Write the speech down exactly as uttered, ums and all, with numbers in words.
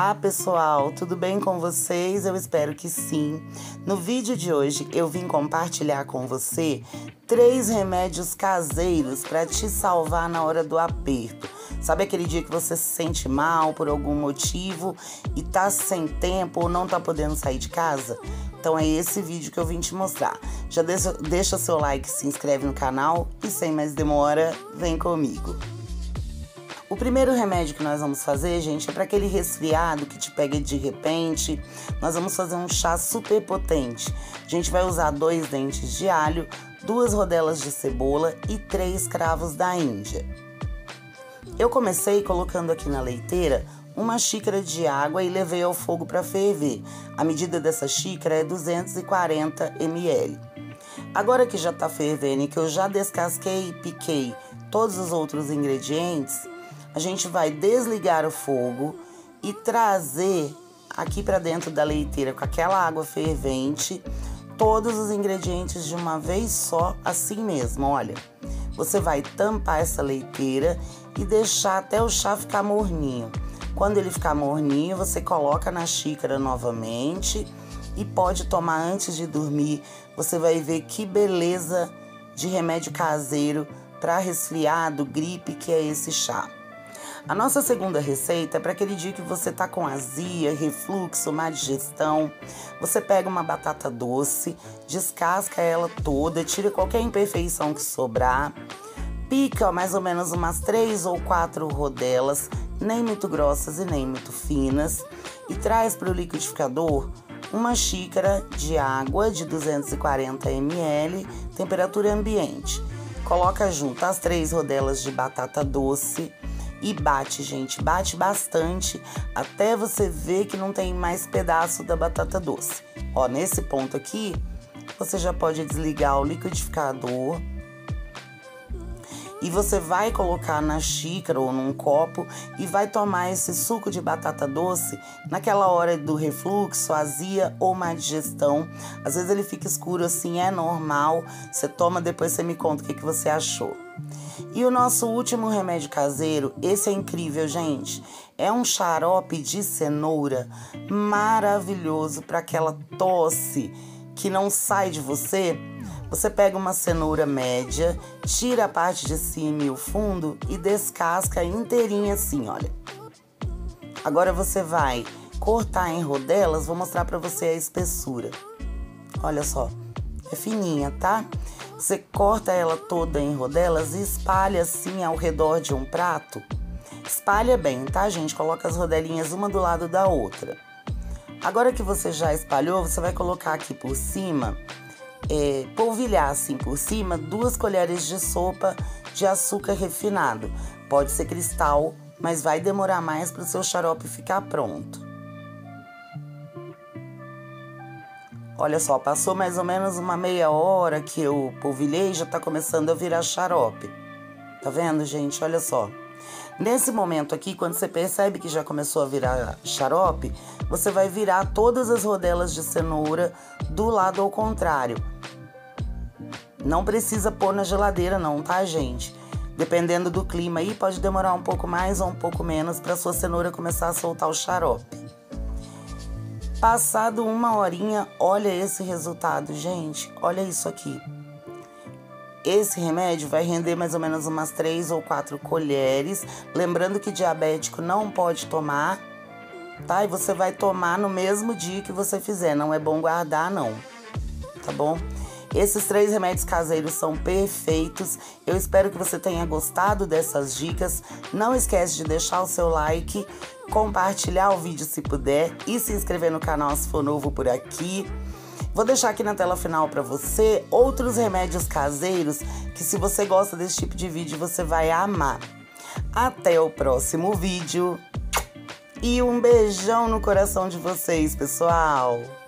Olá pessoal, tudo bem com vocês? Eu espero que sim. No vídeo de hoje eu vim compartilhar com você três remédios caseiros para te salvar na hora do aperto. Sabe aquele dia que você se sente mal por algum motivo e tá sem tempo ou não tá podendo sair de casa? Então é esse vídeo que eu vim te mostrar. Já deixa, deixa seu like, se inscreve no canal e sem mais demora, vem comigo. O primeiro remédio que nós vamos fazer, gente, é para aquele resfriado que te pega de repente. Nós vamos fazer um chá super potente. A gente vai usar dois dentes de alho, duas rodelas de cebola e três cravos da Índia. Eu comecei colocando aqui na leiteira uma xícara de água e levei ao fogo para ferver. A medida dessa xícara é duzentos e quarenta mililitros. Agora que já está fervendo e que eu já descasquei e piquei todos os outros ingredientes, a gente vai desligar o fogo e trazer aqui para dentro da leiteira com aquela água fervente todos os ingredientes de uma vez só, assim mesmo, olha. Você vai tampar essa leiteira e deixar até o chá ficar morninho. Quando ele ficar morninho, você coloca na xícara novamente e pode tomar antes de dormir. Você vai ver que beleza de remédio caseiro para resfriado, gripe, que é esse chá. A nossa segunda receita é para aquele dia que você tá com azia, refluxo, má digestão. Você pega uma batata doce, descasca ela toda, tira qualquer imperfeição que sobrar, pica mais ou menos umas três ou quatro rodelas, nem muito grossas e nem muito finas, e traz para o liquidificador uma xícara de água de duzentos e quarenta mililitros, temperatura ambiente. Coloca junto as três rodelas de batata doce e bate, gente, bate bastante até você ver que não tem mais pedaço da batata doce. Ó, nesse ponto aqui, você já pode desligar o liquidificador e você vai colocar na xícara ou num copo e vai tomar esse suco de batata doce naquela hora do refluxo, azia ou má digestão. Às vezes ele fica escuro assim, é normal. Você toma, depois você me conta o que que você achou. E o nosso último remédio caseiro, esse é incrível, gente. É um xarope de cenoura maravilhoso para aquela tosse que não sai de você. Você pega uma cenoura média, tira a parte de cima e o fundo e descasca inteirinha assim, olha. Agora você vai cortar em rodelas, vou mostrar para você a espessura. Olha só, é fininha, tá? Você corta ela toda em rodelas e espalha assim ao redor de um prato. Espalha bem, tá, gente? Coloca as rodelinhas uma do lado da outra. Agora que você já espalhou, você vai colocar aqui por cima, é, polvilhar assim por cima, duas colheres de sopa de açúcar refinado. Pode ser cristal, mas vai demorar mais para o seu xarope ficar pronto. Olha só, passou mais ou menos uma meia hora que eu polvilhei e já tá começando a virar xarope. Tá vendo, gente? Olha só. Nesse momento aqui, quando você percebe que já começou a virar xarope, você vai virar todas as rodelas de cenoura do lado ao contrário. Não precisa pôr na geladeira não, tá, gente? Dependendo do clima aí, pode demorar um pouco mais ou um pouco menos pra sua cenoura começar a soltar o xarope. Passado uma horinha, olha esse resultado, gente. Olha isso aqui. Esse remédio vai render mais ou menos umas três ou quatro colheres. Lembrando que diabético não pode tomar, tá? E você vai tomar no mesmo dia que você fizer. Não é bom guardar, não, tá bom? Esses três remédios caseiros são perfeitos. Eu espero que você tenha gostado dessas dicas. Não esquece de deixar o seu like, compartilhar o vídeo se puder e se inscrever no canal se for novo por aqui. Vou deixar aqui na tela final para você outros remédios caseiros que, se você gosta desse tipo de vídeo, você vai amar. Até o próximo vídeo e um beijão no coração de vocês, pessoal!